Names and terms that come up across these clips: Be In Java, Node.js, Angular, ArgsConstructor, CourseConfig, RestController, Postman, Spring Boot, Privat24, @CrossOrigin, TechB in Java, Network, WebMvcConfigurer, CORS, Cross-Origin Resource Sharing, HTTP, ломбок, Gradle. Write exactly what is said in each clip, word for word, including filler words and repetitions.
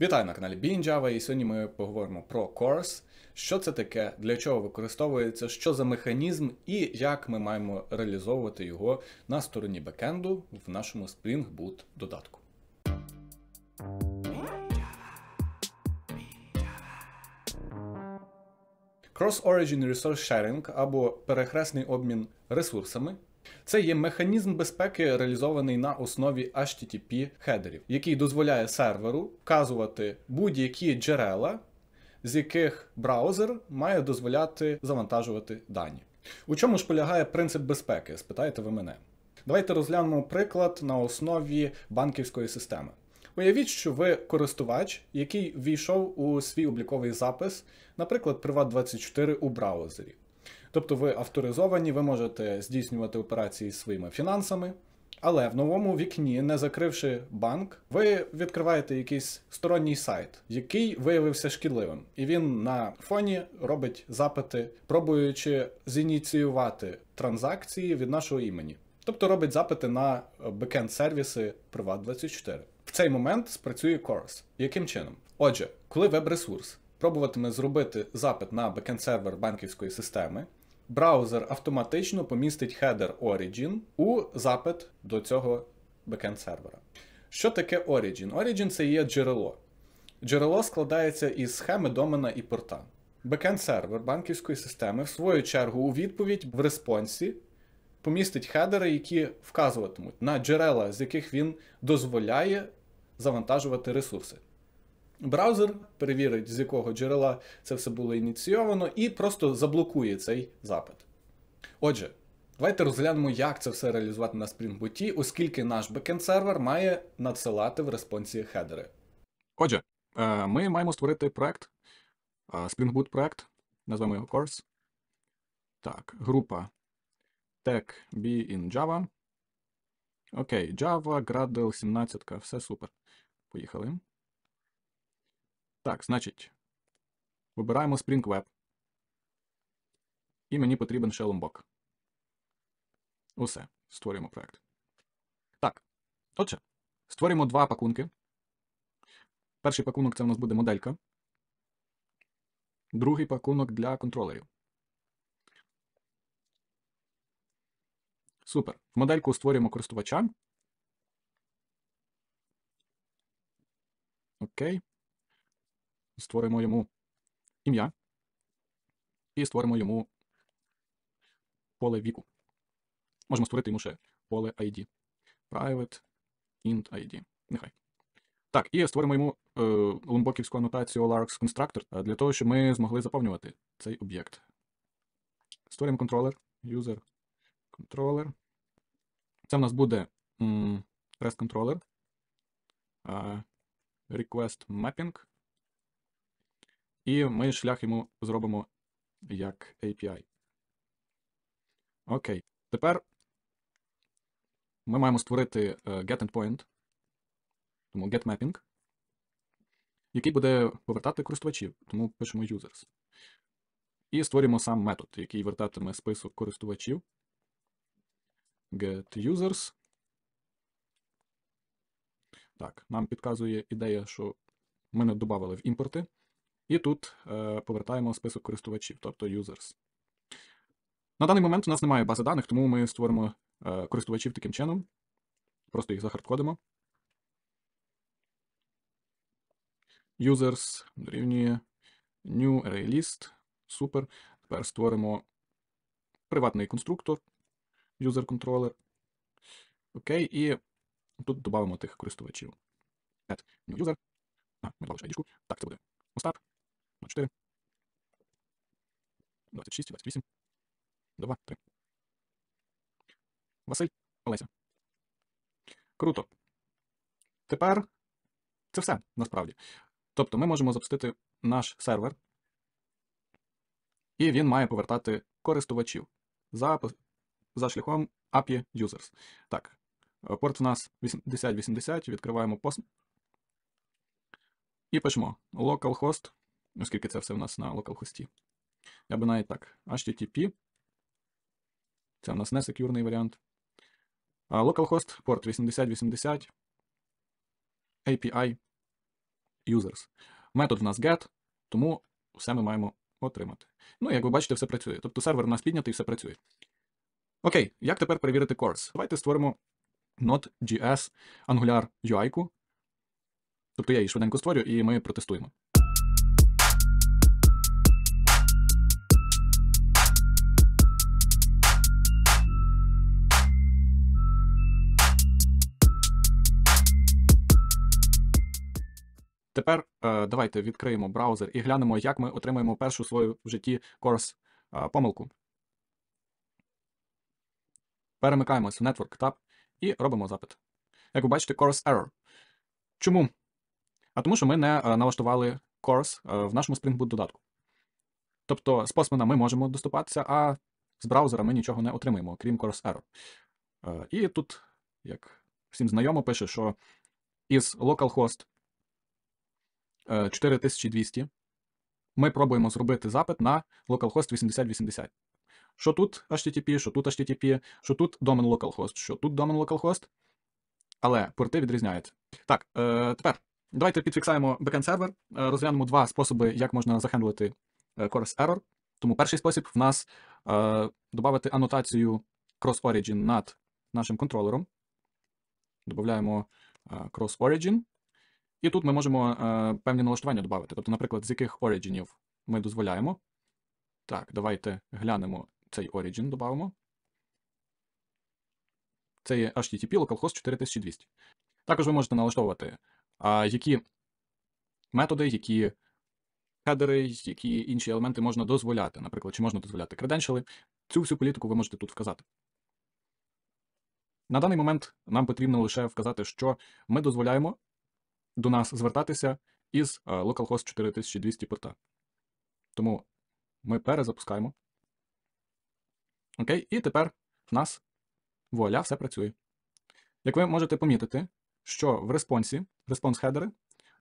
Вітаю на каналі Be In Java, і сьогодні ми поговоримо про Course, що це таке, для чого використовується, що за механізм і як ми маємо реалізовувати його на стороні бекенду в нашому Spring Boot додатку. Cross-Origin Resource Sharing або перехресний обмін ресурсами. Це є механізм безпеки, реалізований на основі ейч ті ті пі-хедерів, який дозволяє серверу вказувати будь-які джерела, з яких браузер має дозволяти завантажувати дані. У чому ж полягає принцип безпеки, спитаєте ви мене. Давайте розглянемо приклад на основі банківської системи. Уявіть, що ви користувач, який ввійшов у свій обліковий запис, наприклад, Приват двадцять чотири у браузері. Тобто ви авторизовані, ви можете здійснювати операції зі своїми фінансами, але в новому вікні, не закривши банк, ви відкриваєте якийсь сторонній сайт, який виявився шкідливим. І він на фоні робить запити, пробуючи зініціювати транзакції від нашого імені. Тобто робить запити на бекенд-сервіси Приват двадцять чотири. В цей момент спрацює Course. Яким чином? Отже, коли веб-ресурс пробуватиме зробити запит на бекенд-сервер банківської системи, браузер автоматично помістить хедер Origin у запит до цього бекенд-сервера. Що таке Origin? Origin – це є джерело. Джерело складається із схеми домена і порта. Бекенд-сервер банківської системи, в свою чергу, у відповідь в респонсі помістить хедери, які вказуватимуть на джерела, з яких він дозволяє завантажувати ресурси. Браузер перевірить, з якого джерела це все було ініційовано, і просто заблокує цей запит. Отже, давайте розглянемо, як це все реалізувати на Spring Boot, оскільки наш бекенд-сервер має надсилати в респонсі хедери. Отже, ми маємо створити проект, Spring Boot проект, назвемо його Course. Так, група TechB in Java. Окей, Java, Gradle, сімнадцятка, все супер. Поїхали. Так, значить, вибираємо Spring Web. І мені потрібен ще ломбок. Усе, створюємо проект. Так, отже, створюємо два пакунки. Перший пакунок – це в нас буде моделька. Другий пакунок для контролерів. Супер. В модельку створюємо користувача. Окей. Створимо йому ім'я і створимо йому поле віку. Можемо створити йому ще поле ай ді. Private int ай ді. Нехай. Так, і створимо йому е, ломбоківську анотацію ArgsConstructor для того, щоб ми змогли заповнювати цей об'єкт. Створимо контролер. User controller. Це в нас буде RestController. Е, request mapping. І ми шлях йому зробимо як ей пі ай. Окей. Тепер ми маємо створити getEndpoint, тому getMapping, який буде повертати користувачів, тому пишемо users. І створюємо сам метод, який вертатиме список користувачів. GetUsers. Так, нам підказує ідея, що ми не додавали в імпорти. І тут е, повертаємо список користувачів, тобто users. На даний момент у нас немає бази даних, тому ми створимо е, користувачів таким чином. Просто їх захардкодимо. Users дорівнює new array list. Супер. Тепер створимо приватний конструктор, user controller. Окей, і тут додамо тих користувачів. Add new user. А, ми додали ще ай ді-шку. Так, це буде Остап. двадцять чотири, двадцять шість, двадцять вісім, два, три. Василь, Олеся. Круто. Тепер це все, насправді. Тобто ми можемо запустити наш сервер, і він має повертати користувачів за, за шляхом ей пі ай Users. Так, порт в нас вісімдесят вісімдесят, відкриваємо Postman. І пишемо localhost, оскільки це все в нас на localhost. Я би навіть так, ейч ті ті пі, це в нас не секюрний варіант. Localhost, порт вісімдесят вісімдесят, ей пі ай, users. Метод в нас get, тому все ми маємо отримати. Ну, як ви бачите, все працює. Тобто сервер у нас піднятий, все працює. Окей, як тепер перевірити course? Давайте створимо Node.js Angular ю ай-ку. Тобто я її швиденько створю і ми протестуємо. Тепер давайте відкриємо браузер і глянемо, як ми отримаємо першу свою в житті course помилку. Перемикаємось в Network таб і робимо запит. Як ви бачите, course error. Чому? А тому, що ми не налаштували course в нашому Spring Boot додатку. Тобто з Postman ми можемо доступатися, а з браузера ми нічого не отримаємо, крім course error. І тут, як всім знайомо, пише, що із localhost чотири тисячі двісті ми пробуємо зробити запит на localhost вісімдесят вісімдесят. Що тут ейч ті ті пі, що тут ейч ті ті пі, що тут domain localhost, що тут domain localhost, але порти відрізняються. Так, е, тепер давайте підфіксаємо бекенд сервер, розглянемо два способи, як можна захендлити course error. Тому перший спосіб в нас е, додати анотацію cross-origin над нашим контролером. Додаємо е, cross-origin. І тут ми можемо е, певні налаштування додати. Тобто, наприклад, з яких оріджинів ми дозволяємо. Так, давайте глянемо цей оріджин, додамо. Це є ейч ті ті пі localhost чотири тисячі двісті. Також ви можете налаштовувати, е, які методи, які хедери, які інші елементи можна дозволяти. Наприклад, чи можна дозволяти креденшали. Цю всю політику ви можете тут вказати. На даний момент нам потрібно лише вказати, що ми дозволяємо до нас звертатися із localhost чотири тисячі двісті порта. Тому ми перезапускаємо. Окей, і тепер в нас, вуаля, все працює. Як ви можете помітити, що в респонсі, респонс хедери,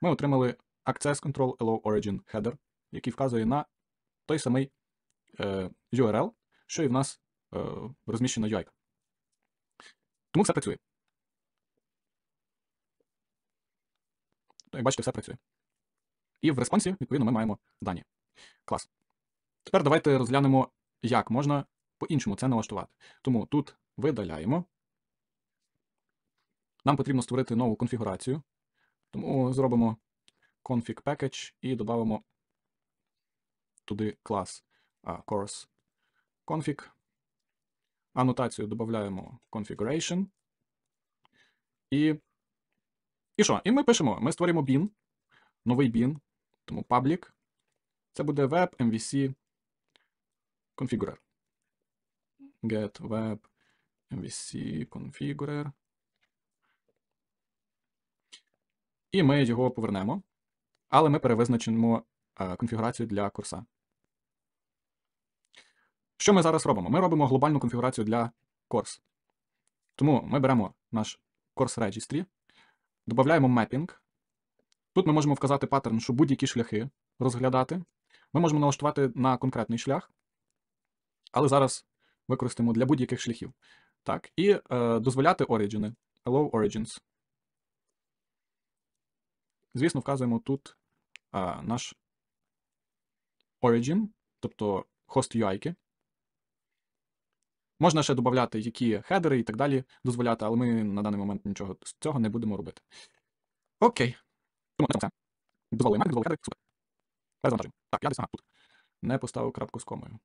ми отримали access control allow origin header, який вказує на той самий е, ю ар ел, що і в нас е, розміщена ю ай. Тому все працює. Як бачите, все працює. І в респонсі, відповідно, ми маємо дані. Клас. Тепер давайте розглянемо, як можна по-іншому це налаштувати. Тому тут видаляємо. Нам потрібно створити нову конфігурацію. Тому зробимо config package і додамо туди клас CourseConfig. Анотацію додаємо configuration. І І що? І ми пишемо, ми створюємо bin, новий bin, тому public, це буде WebMvcConfigurer. Get WebMvcConfigurer. І ми його повернемо, але ми перевизначимо конфігурацію для курса. Що ми зараз робимо? Ми робимо глобальну конфігурацію для course. Тому ми беремо наш course registry. Добавляємо мепінг. Тут ми можемо вказати паттерн, що будь-які шляхи розглядати. Ми можемо налаштувати на конкретний шлях, але зараз використаємо для будь-яких шляхів. Так, і е, дозволяти оріджини. Allow origins. Звісно, вказуємо тут е, наш origin, тобто хост ю ай-ки. Можна ще додати, які хедери і так далі дозволяти, але ми на даний момент нічого з цього не будемо робити. Окей. Тому це. Дозволимо, дозволимо хедери. Супер. Перезавантажуємо. Так, я десь, ага, тут. Не поставив крапку з комою.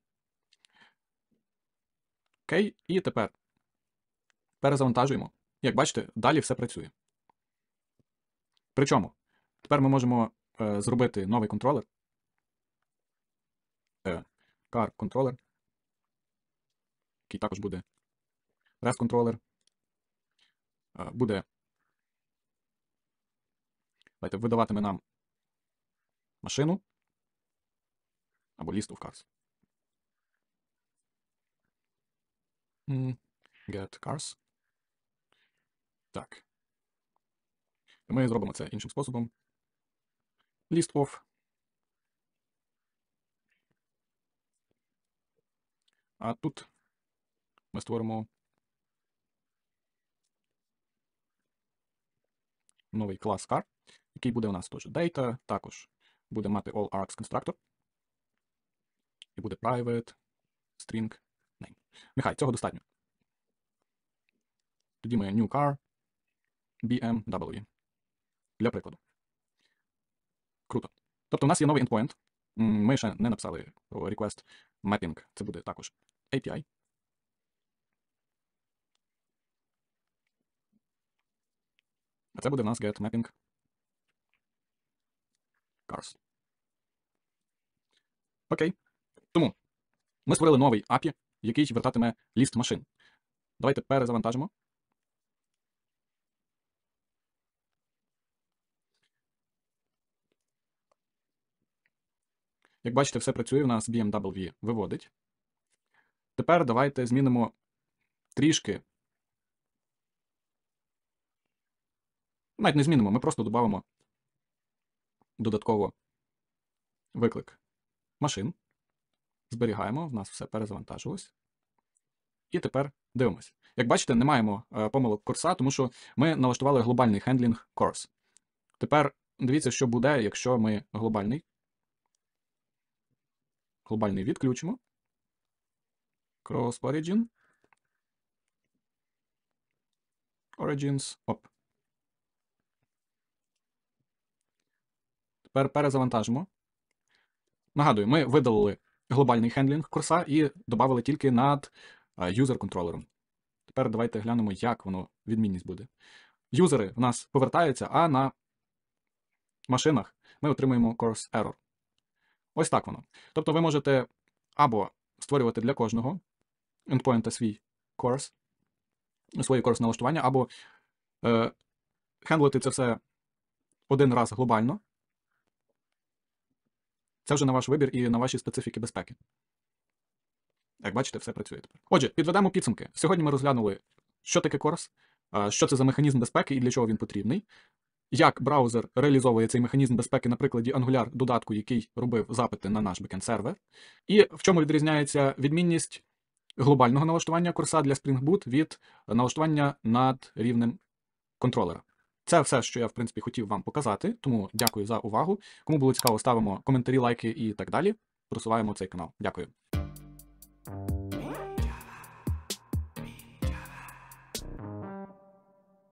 Окей, і тепер перезавантажуємо. Як бачите, далі все працює. Причому, тепер ми можемо е, зробити новий контролер. Е, CourseController. Який також буде RestController, буде давайте, видаватиме нам машину або list of cars. Get cars. Так. Ми зробимо це іншим способом. List of а тут ми створимо новий клас car. який буде у нас теж data, також буде мати all ArgsConstructor і буде private string name. Нехай, цього достатньо. Тоді ми new car бі ем дабл ю для прикладу. Круто. Тобто у нас є новий endpoint. Ми ще не написали request mapping. Це буде також ей пі ай. А це буде в нас get mapping cars. Окей. Тому ми створили новий ей пі ай, який вертатиме ліст машин. Давайте перезавантажимо. Як бачите, все працює, у нас бі ем дабл ю виводить. Тепер давайте змінимо трішки. Навіть не змінимо, ми просто додамо додатково виклик машин. Зберігаємо, в нас все перезавантажилось. І тепер дивимось. Як бачите, не маємо помилок курса, тому що ми налаштували глобальний хендлінг курс. Тепер дивіться, що буде, якщо ми глобальний. Глобальний відключимо. Cross-Origin. Origins. Оп. Тепер перезавантажимо. Нагадую, ми видалили глобальний хендлінг курса і додали тільки над юзер-контролером. Тепер давайте глянемо, як воно відмінність буде. Юзери в нас повертаються, а на машинах ми отримуємо course error. Ось так воно. Тобто ви можете або створювати для кожного endpoint свій course, свої course налаштування, або е, хендлити це все один раз глобально. Це вже на ваш вибір і на ваші специфіки безпеки. Як бачите, все працює тепер. Отже, підведемо підсумки. Сьогодні ми розглянули, що таке course, що це за механізм безпеки і для чого він потрібний. Як браузер реалізовує цей механізм безпеки на прикладі Angular додатку, який робив запити на наш бекенд-сервер. І в чому відрізняється відмінність глобального налаштування курса для Spring Boot від налаштування над рівнем контролера. Це все, що я, в принципі, хотів вам показати, тому дякую за увагу. Кому було цікаво, ставимо коментарі, лайки і так далі. Просуваємо цей канал. Дякую.